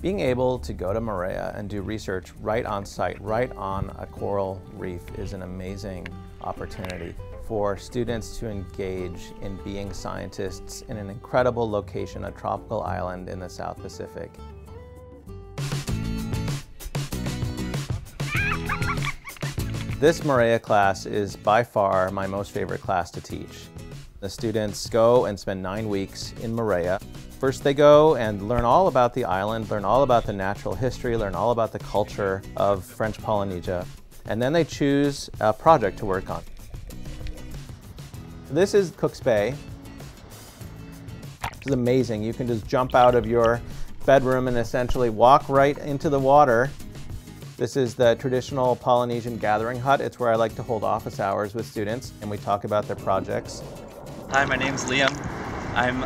Being able to go to Moorea and do research right on site, right on a coral reef, is an amazing opportunity for students to engage in being scientists in an incredible location, a tropical island in the South Pacific. This Moorea class is by far my most favorite class to teach. The students go and spend 9 weeks in Moorea. First they go and learn all about the island, learn all about the natural history, learn all about the culture of French Polynesia, and then they choose a project to work on. This is Cook's Bay. This is amazing. You can just jump out of your bedroom and essentially walk right into the water. This is the traditional Polynesian gathering hut. It's where I like to hold office hours with students and we talk about their projects. Hi, my name's Liam. I'm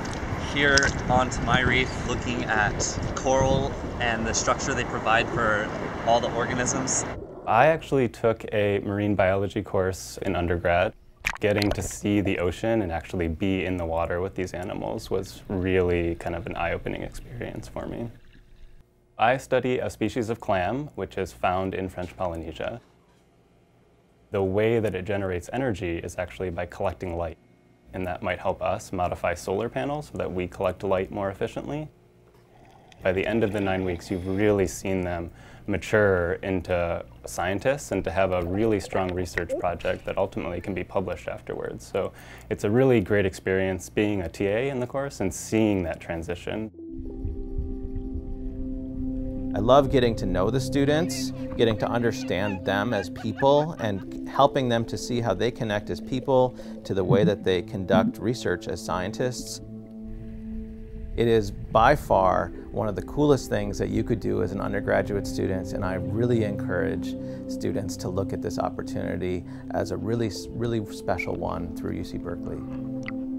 here onto my reef looking at coral and the structure they provide for all the organisms. I actually took a marine biology course in undergrad. Getting to see the ocean and actually be in the water with these animals was really kind of an eye-opening experience for me. I study a species of clam, which is found in French Polynesia. The way that it generates energy is actually by collecting light. And that might help us modify solar panels so that we collect light more efficiently. By the end of the 9 weeks, you've really seen them mature into scientists and to have a really strong research project that ultimately can be published afterwards. So it's a really great experience being a TA in the course and seeing that transition. I love getting to know the students, getting to understand them as people, and helping them to see how they connect as people to the way that they conduct research as scientists. It is by far one of the coolest things that you could do as an undergraduate student, and I really encourage students to look at this opportunity as a really, really special one through UC Berkeley.